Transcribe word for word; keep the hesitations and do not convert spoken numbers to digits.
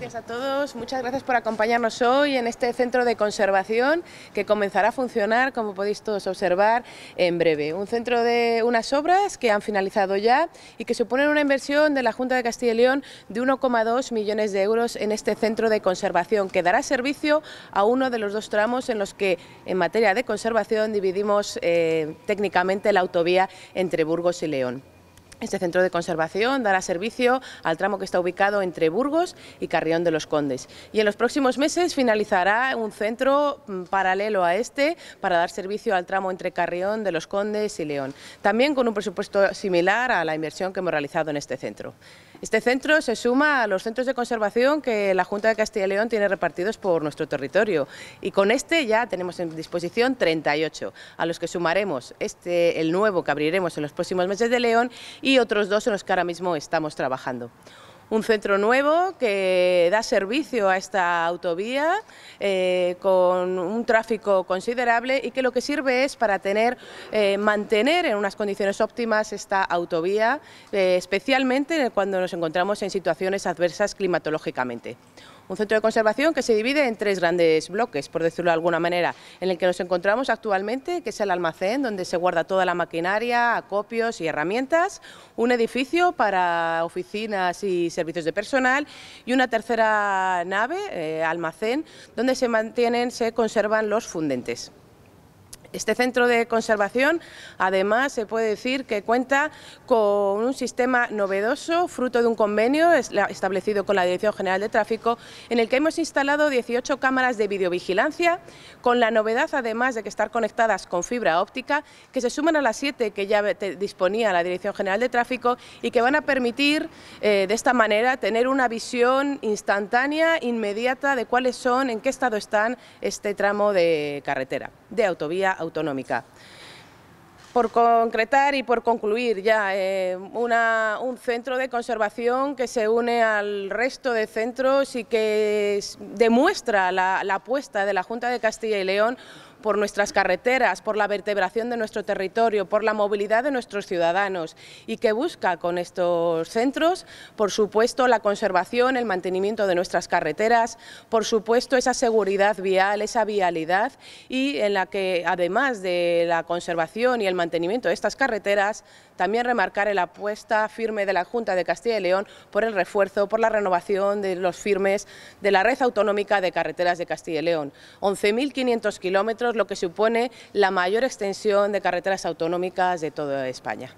gracias a todos, muchas gracias por acompañarnos hoy en este centro de conservación que comenzará a funcionar, como podéis todos observar, en breve. Un centro de unas obras que han finalizado ya y que suponen una inversión de la Junta de Castilla y León de uno coma dos millones de euros en este centro de conservación, que dará servicio a uno de los dos tramos en los que en materia de conservación dividimos eh, técnicamente la autovía entre Burgos y León. Este centro de conservación dará servicio al tramo que está ubicado entre Burgos y Carrión de los Condes. Y en los próximos meses finalizará un centro paralelo a este para dar servicio al tramo entre Carrión de los Condes y León, también con un presupuesto similar a la inversión que hemos realizado en este centro. Este centro se suma a los centros de conservación que la Junta de Castilla y León tiene repartidos por nuestro territorio, y con este ya tenemos en disposición treinta y ocho, a los que sumaremos este, el nuevo que abriremos en los próximos meses de León, y otros dos en los que ahora mismo estamos trabajando. Un centro nuevo que da servicio a esta autovía eh, con un tráfico considerable y que lo que sirve es para tener, eh, mantener en unas condiciones óptimas esta autovía, eh, especialmente cuando nos encontramos en situaciones adversas climatológicamente. Un centro de conservación que se divide en tres grandes bloques, por decirlo de alguna manera, en el que nos encontramos actualmente, que es el almacén, donde se guarda toda la maquinaria, acopios y herramientas, un edificio para oficinas y servicios de personal, y una tercera nave, eh, almacén, donde se mantienen, se conservan los fundentes. Este centro de conservación, además, se puede decir que cuenta con un sistema novedoso, fruto de un convenio establecido con la Dirección General de Tráfico, en el que hemos instalado dieciocho cámaras de videovigilancia, con la novedad, además, de que estar conectadas con fibra óptica, que se suman a las siete que ya disponía la Dirección General de Tráfico y que van a permitir, eh, de esta manera, tener una visión instantánea, inmediata, de cuáles son, en qué estado están este tramo de carretera, de autovía autonómica. Por concretar y por concluir ya, eh, una, un centro de conservación que se une al resto de centros y que demuestra la, la apuesta de la Junta de Castilla y León por nuestras carreteras, por la vertebración de nuestro territorio, por la movilidad de nuestros ciudadanos, y que busca con estos centros, por supuesto, la conservación, el mantenimiento de nuestras carreteras, por supuesto, esa seguridad vial, esa vialidad, y en la que, además de la conservación y el mantenimiento de estas carreteras, también remarcar la apuesta firme de la Junta de Castilla y León por el refuerzo, por la renovación de los firmes de la Red Autonómica de Carreteras de Castilla y León. once mil quinientos kilómetros, lo que supone la mayor extensión de carreteras autonómicas de toda España.